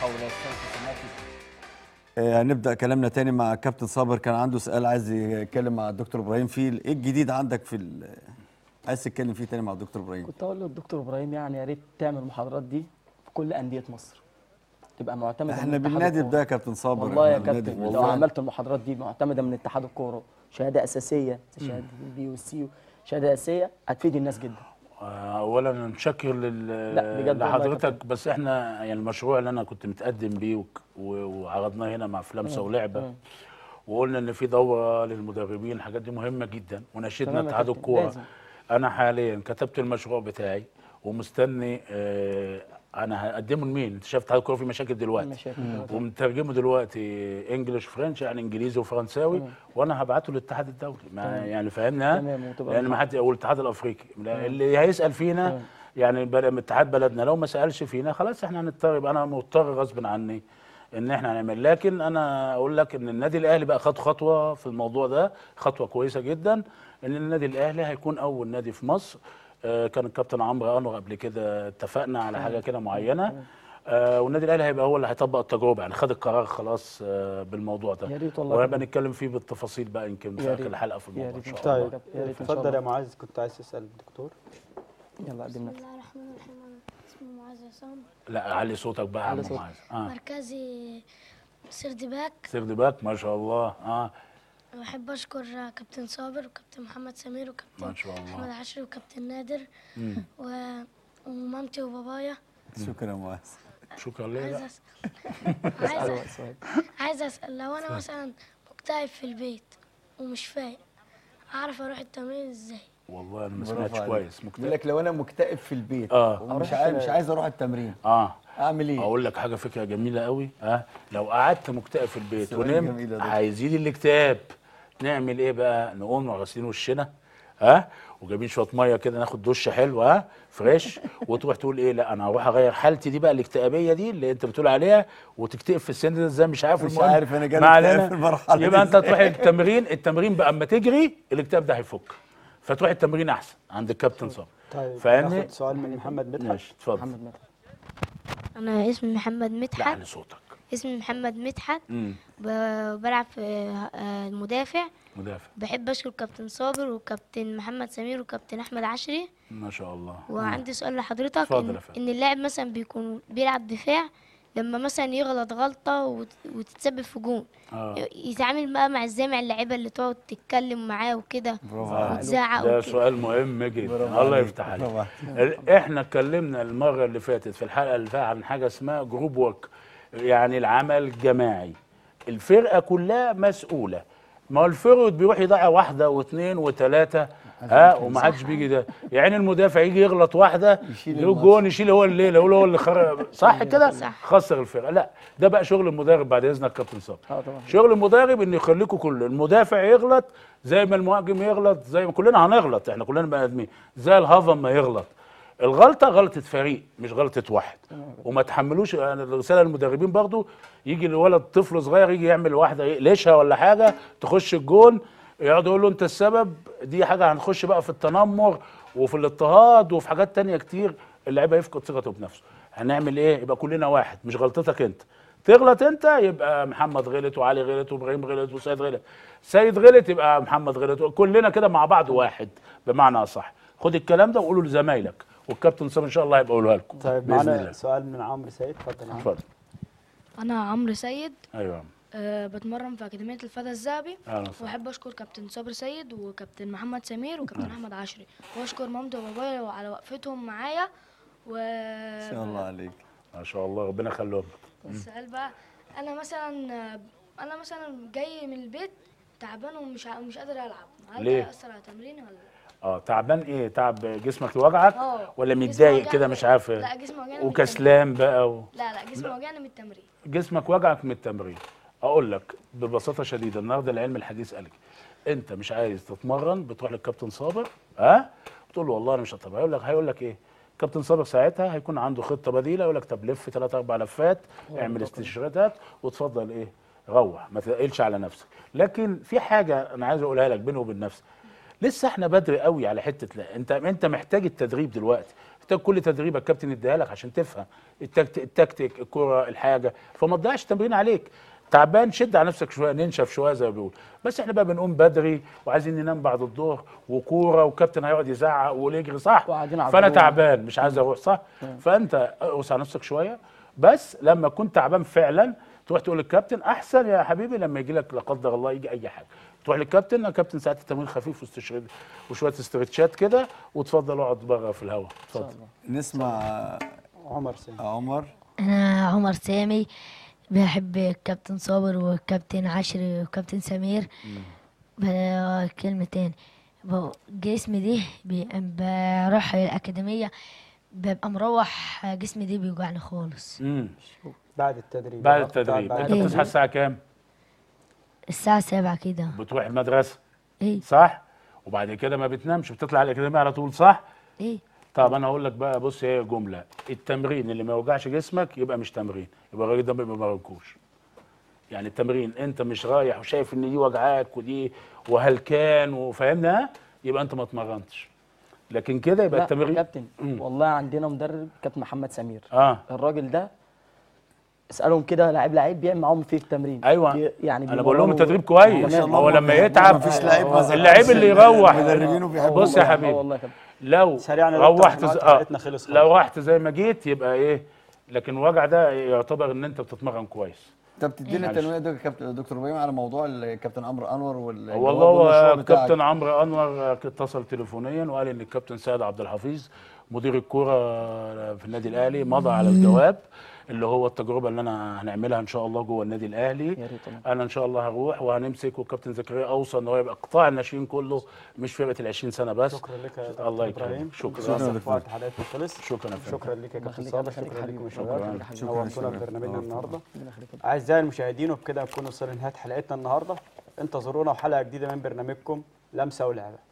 حول السيكوسومتك. هنبدا كلامنا تاني مع كابتن صابر. كان عنده سؤال عايز يتكلم مع الدكتور ابراهيم فيه. ايه الجديد عندك في عايز تتكلم فيه تاني مع الدكتور ابراهيم؟ كنت اقول للدكتور ابراهيم يعني يا ريت تعمل المحاضرات دي في كل انديه مصر، تبقى معتمده. احنا بالنادي ده يا كابتن صابر والله يا كابتن، لو عملت المحاضرات دي معتمده من اتحاد الكوره، شهاده اساسيه، شهاده البي والسي، شهاده اساسيه هتفيد الناس جدا. اولا نشكر لحضرتك، بس احنا يعني المشروع اللي انا كنت متقدم بيه وعرضناه هنا مع لمسة ولعبة، وقلنا ان في دوره للمدربين، الحاجات دي مهمه جدا، وناشدنا اتحاد الكوره. انا حاليا كتبت المشروع بتاعي ومستني انا هقدمه لمين. انت شايف اتحاد الكوره في مشاكل دلوقتي، ومترجمه دلوقتي انجلش فرنش، يعني انجليزي وفرنساوي، وانا هبعته للاتحاد الدولي يعني فاهمنا، لان ما حد، او الاتحاد الافريقي اللي هيسال فينا يعني اتحاد بلدنا، لو ما سالش فينا خلاص احنا هنضطر، يبقى انا مضطر غصب عني ان احنا هنعمل. لكن انا اقول لك ان النادي الاهلي بقى خد خطوه في الموضوع ده، خطوه كويسه جدا، ان النادي الاهلي هيكون اول نادي في مصر. كان الكابتن عمرو قال قبل كده اتفقنا على حاجه كده معينه، والنادي الاهلي هيبقى هو اللي هيطبق التجربه، يعني خد القرار خلاص بالموضوع ده، وهيبقى نتكلم فيه بالتفاصيل بقى يمكن في اخر الحلقه في الموضوع ان شاء الله. طيب اتفضل يا معاذ، كنت عايز تسال الدكتور. يلا قدمنا. بسم الله الرحمن الرحيم، اسمي معاذ عصام. لا علي صوتك بقى يا عم معاذ. مركزي سيرد باك. سيرد باك ما شاء الله. بحب اشكر كابتن صابر وكابتن محمد سمير وكابتن احمد عشري وكابتن نادر ومامتي وبابايا. شكرا يا معاذ. شكرا ليا. عايز اسال، لو انا مثلا مكتئب في البيت ومش فايق، اعرف اروح التمرين ازاي؟ والله انا ما سمعتش كويس. مكتئب، بيقول لك لو انا مكتئب في البيت ومش عايز اروح التمرين اعمل ايه؟ اقول لك حاجه، فكره جميله قوي. لو قعدت مكتئب في البيت ونمت هيزيد الاكتئاب. نعمل ايه بقى؟ نقوم غاسلين وشنا وجايبين شويه ميه كده، ناخد دش حلو فريش، وتروح تقول ايه، لا انا هروح اغير حالتي دي بقى الاكتئابيه دي اللي انت بتقول عليها، وتكتئب في السن ده ازاي مش عارف. مش عارف انا جاي في المرحله، يبقى انت تروح التمرين بقى، اما تجري الاكتئاب ده هيفك، فتروح التمرين احسن عند الكابتن صابر. طيب ناخد سؤال من محمد مدحت. ماشي اتفضل. انا اسمي محمد مدحت. على صوتك. اسمي محمد مدحت، بلعب في المدافع. مدافع. بحب اشكر كابتن صابر وكابتن محمد سمير وكابتن احمد عشري ما شاء الله. وعندي سؤال لحضرتك، إن اللاعب مثلا بيكون بيلعب دفاع، لما مثلا يغلط غلطه وتتسبب في جون، يتعامل بقى مع ازاي مع اللعيبه اللي تقعد تتكلم معاه وكده وتزعق وكده؟ ده سؤال مهم جدا، الله يفتح عليك. احنا اتكلمنا المره اللي فاتت في الحلقه اللي فاتت عن حاجه اسمها جروب ورك، يعني العمل الجماعي، الفرقه كلها مسؤوله. ما هو الفرود بيروح يضيع واحده واثنين وثلاثه وما حدش بيجي، ده يعني المدافع يجي يغلط واحده له جون يشيل هو الليله، هو اللي خرب صح كده، خسر الفرقه. لا ده بقى شغل المدرب بعد اذنك كابتن صابر. شغل المدرب انه يخليكم كل المدافع يغلط زي ما المهاجم يغلط، زي ما كلنا هنغلط، احنا كلنا بني ادمين، زي الهافم ما يغلط. الغلطه غلطه فريق مش غلطه واحد، وما تحملوش. يعني رساله للمدربين برضو، يجي الولد طفل صغير يجي يعمل واحده يقلشها ولا حاجه تخش الجون، يقعد يقول له انت السبب. دي حاجه هنخش بقى في التنمر وفي الاضطهاد وفي حاجات تانية كتير، اللعيبه يفقد ثقته بنفسه. هنعمل ايه؟ يبقى كلنا واحد، مش غلطتك انت. تغلط انت يبقى محمد غلط وعلي غلط وابراهيم غلط وسيد غلط، سيد غلط يبقى محمد غلط، كلنا كده مع بعض واحد بمعنى اصح. خد الكلام ده وقوله لزمايلك، والكابتن صابر ان شاء الله هيبقى يقولها لكم. طيب معانا سؤال من عمرو سيد. اتفضل يا عمرو. اتفضل. انا عمرو سيد. ايوه. بتمرن في اكاديميه الفتى الذهبي، واحب اشكر كابتن صابر سيد وكابتن محمد سمير وكابتن احمد عشري، واشكر مامتي وبابايا على وقفتهم معايا. و ما شاء الله عليك، ما شاء الله، ربنا يخليهم. السؤال بقى، انا مثلا جاي من البيت تعبان ومش قادر العب، هل ده ياثر على تمريني ولا لا؟ تعبان. ايه تعب؟ جسمك وجعك ولا متضايق كده مش عارف؟ لا جسمي وجعني وكسلان بقى لا جسمي وجعني من التمرين. جسمك وجعك من التمرين. اقول لك ببساطه شديده، النهارده العلم الحديث قالك انت مش عايز تتمرن، بتروح للكابتن صابر بتقول له والله انا مش هتمرن، هيقول لك ايه؟ كابتن صابر ساعتها هيكون عنده خطه بديله، يقول لك طب لف 3-4 لفات، اعمل استشهادات، وتفضل ايه روح، ما تقلش على نفسك. لكن في حاجه انا عايز اقولها لك بيني وبين نفسي، لسه احنا بدري قوي على حته. لا انت محتاج التدريب دلوقتي، محتاج كل تدريبك الكابتن اديها لك عشان تفهم التكتيك، الكره، الحاجه، فما تضيعش تمرين عليك. تعبان شد على نفسك شويه، ننشف شويه زي ما بيقول. بس احنا بقى بنقوم بدري وعايزين ننام بعد الظهر وكوره وكابتن هيقعد يزعق ويجري صح، فانا تعبان مش عايز اروح صح. فانت اوسع نفسك شويه، بس لما كنت تعبان فعلا تروح تقول للكابتن، احسن يا حبيبي لما يجي لك لا قدر الله يجي اي حاجه تروح للكابتن، يا كابتن ساعات التمرين خفيف واستشراد وشويه استرتشات كده، وتفضل اقعد بره في الهواء. اتفضل نسمع عمر سامي. عمر انا عمر سامي، بحب الكابتن صابر والكابتن عشري والكابتن سمير. كلمتين جسمي دي بروح الاكاديميه ببقى مروح جسمي دي بيوجعني خالص. بعد التدريب انت بتصحى الساعه كام؟ الساعه 7 كده بتروح المدرسه. ايه صح، وبعد كده ما بتنامش، بتطلع الاكاديميه على طول صح. ايه طب انا هقول لك بقى، بص هي جمله، التمرين اللي ما يوجعش جسمك يبقى مش تمرين، يبقى الراجل ده ما يوجعكوش. يعني التمرين انت مش رايح وشايف ان دي وجعاك ودي وهلكان وفاهمنا، يبقى انت ما اتمرنتش. لكن كده يبقى التمرين. يا كابتن والله عندنا مدرب كابتن محمد سمير، الراجل ده اسالهم كده لعيب لعيب بيعمل معاهم في التمرين. ايوه يعني انا بقول لهم التدريب كويس، هو لما يتعب مفيش لعيب اللعيب اللي يروح. بص يا حبيبي لو روحت لو رحت زي ما جيت يبقى ايه، لكن الوجع ده يعتبر ان انت بتتمرن كويس. طب بتدينا التنويه ده كابتن دكتور ابراهيم على موضوع الكابتن عمرو انور والله الكابتن عمرو انور اتصل تليفونيا وقال ان الكابتن سعد عبد الحفيظ مدير الكوره في النادي الاهلي مضى على الجواب، اللي هو التجربه اللي انا هنعملها ان شاء الله جوه النادي الاهلي. انا ان شاء الله هروح وهنمسك، والكابتن زكريا اوصى ان هو يبقى قطاع الناشئين كله مش فرقه ال 20 سنه بس. شكرا لك يا دكتور الله يكرمك. شكرا لك وقت حلقتنا خلص. شكرا لك يا كابتن صابر، شكرا لكم وشكرا نورتونا في برنامجنا النهارده. اعزائي المشاهدين، وبكده نكون وصلنا لنهايه حلقتنا النهارده، انتظرونا وحلقه جديده من برنامجكم لمسه ولعبه.